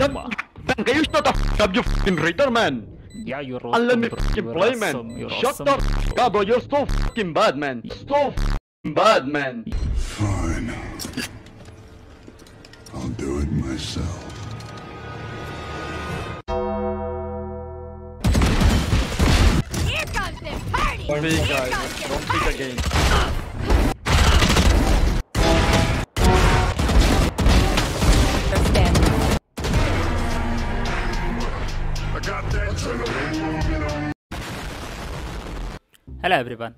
Then I used not to f***up you f***ing reader, man. Yeah, you're awesome. And let me f***ing play, man. Shut up, f***up, bro. You're so f***ing bad, man. So f***ing bad, man. Fine. I'll do it myself. Here comes the party! Don't be guys. Don't pick again. Hello everyone,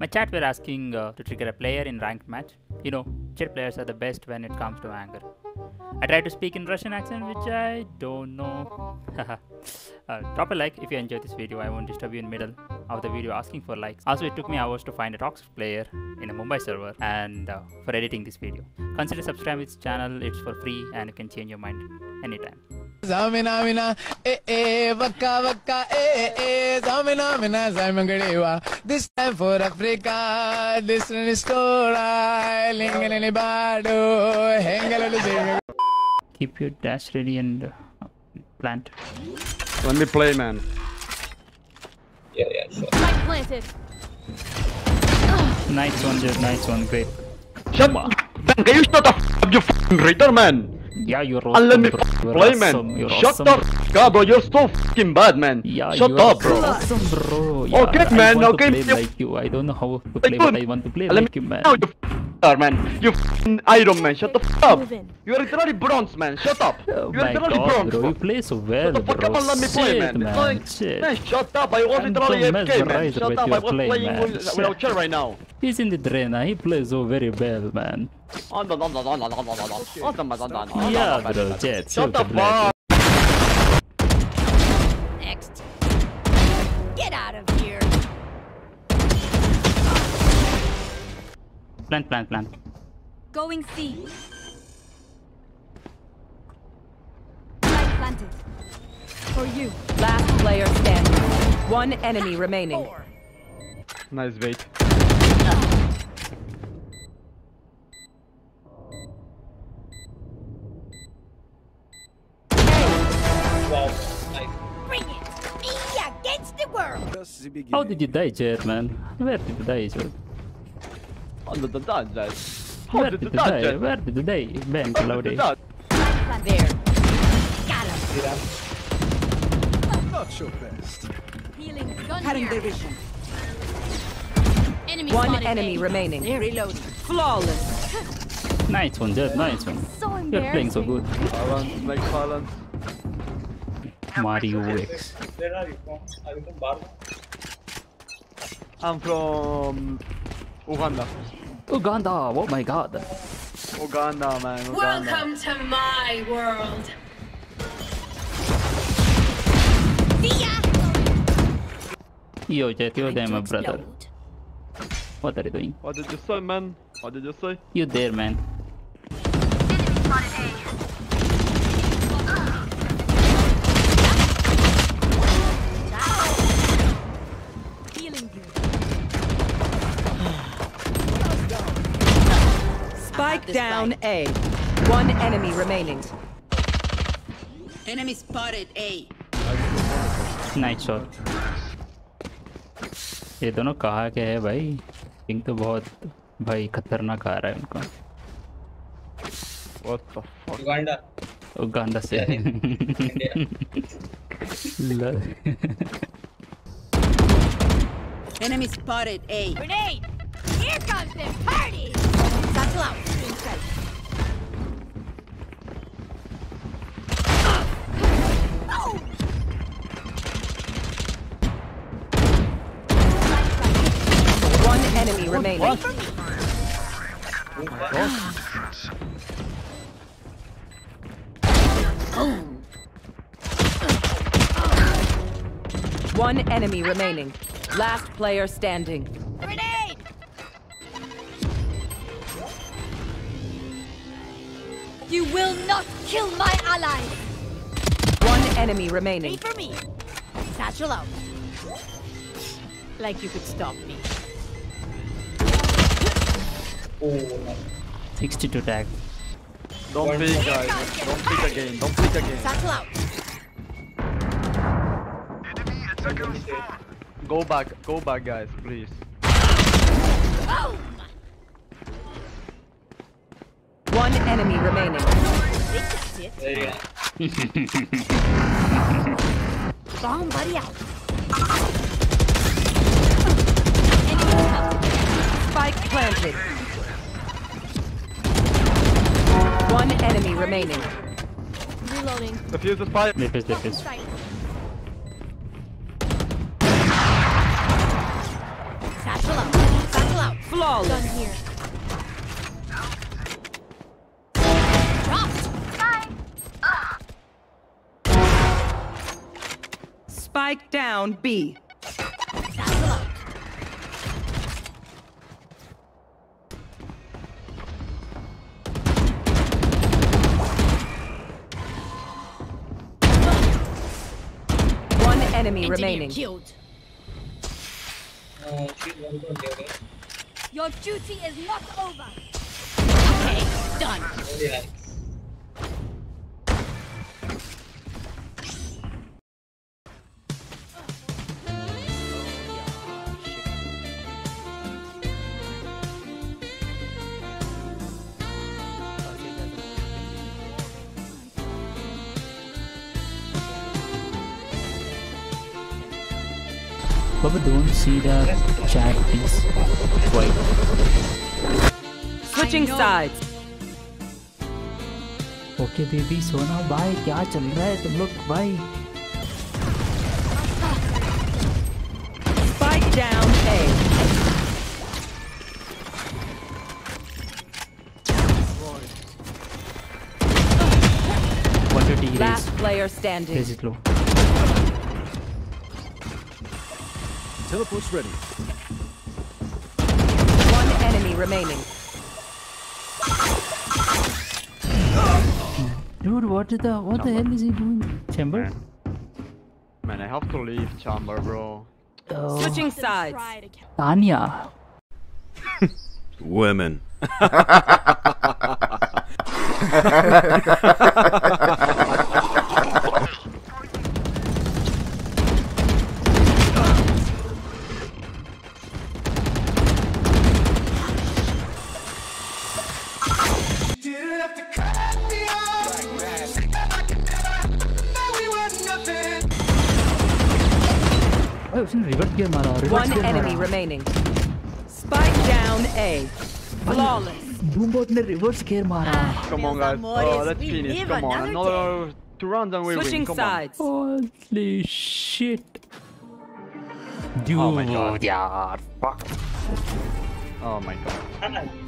my chat were asking to trigger a player in ranked match. You know, JETT players are the best when it comes to anger. I tried to speak in Russian accent which I don't know. Drop a like if you enjoyed this video, I won't disturb you in the middle of the video asking for likes. Also, it took me hours to find a toxic player in a Mumbai server and for editing this video. Consider subscribing to this channel, it's for free and you can change your mind anytime. Zamina mina, eh eh, vaka vaka, eh eh, zamina mina, zamangadewa. This time for Africa, this one is Tora, lingalini bado, hengalulu. Keep your dash ready and plant. Let me play, man. Yeah, sure. Mike planted. Nice one, dude. Nice one, great. Shut up! Then I used not to f***up you f***ing reader, man. Yeah, you're awesome. And let me play, man. You're shut up, awesome, bro. You're so f***ing bad, man. Yeah, shut up, bro. Awesome, bro. Yeah, okay, man. I want to play like you. I don't know how to play, but I want to play like you, man. No, you f***er, man. You f***ing Iron Man. Shut the f*** up. You're literally bronze, man. Shut up. Oh, you're literally bronze, bro. You play so well, bro. Shut the f*** up and let me play, man. Shut up. I was literally FK, man. Shut up. I was playing without chair right now. He's in the drain, he plays so very well, man. Yeah, bro, JETT. Shut the fuck. Next. Get out of here. Plant. Going C. Light planted. For you. Last player standing. One enemy remaining. Nice bait. How did you die, JETT, man? Where did you die, JETT? How did you die, JETT? Where did you die? Bang, Cloudy. There. Got him. Not your best. Healing. Cutting their vision. One enemy remaining. Reloading. Flawless. Nice one, JETT. Nice one. So you're playing so good. Balance, like balance. Mario X. Where are you from? Are you from Barma? I'm from Uganda. Uganda, oh my god. Uganda, man. Uganda. Welcome to my world. See ya. Yo, JETT, you're there, my brother. What are you doing? What did you say, man? What did you say? You're there, man. Spike down A. One enemy remaining. Enemy spotted A. Nice shot. ये दोनों कहाँ के हैं भाई? Ping तो बहुत भाई खतरनाक आ रहा है उनका. What the fuck? Uganda से. Enemy spotted A. Grenade! Here comes the party! Buckle out! One enemy remaining. What? Oh my gosh. One enemy remaining. Last player standing. Grenade! You will not kill my ally. One enemy remaining. Wait for me. Satchel out. Like you could stop me. Oh. 62 tag. Don't peek, guys. Don't peek again. Don't peek again. Satchel out. Enemy attacker spawn. Go back, guys, please. Oh. One enemy remaining. There you go. Bomb buddy out. Spike planted. One enemy remaining. Reloading. Defuse the spike. Defuse, defuse. Satchel out. Satchel out. Flawless. Gun here. Spike down B. Satchel out. One enemy remaining. Killed. Your duty is not over. Okay, done. Yeah. Baba, don't see the chat, please. Wait. Switching sides. Okay, baby, Sona, bhai, kya chal raha hai tum log, bhai? Spike down A. Last player standing. Raise it low. Teleport's ready. One enemy remaining. Dude, what the hell is he doing? Chamber? Man, I have to leave chamber, bro. Oh. Switching sides. Tanya. Women. One enemy remaining. Spike down A. Flawless. Boombot ne reverse gear mara. Come on, guys. Oh, let's finish. Come on. Another 2 rounds and we win. Switching sides. Holy shit. Dude. Oh my god. Yeah. Fuck. Oh my god.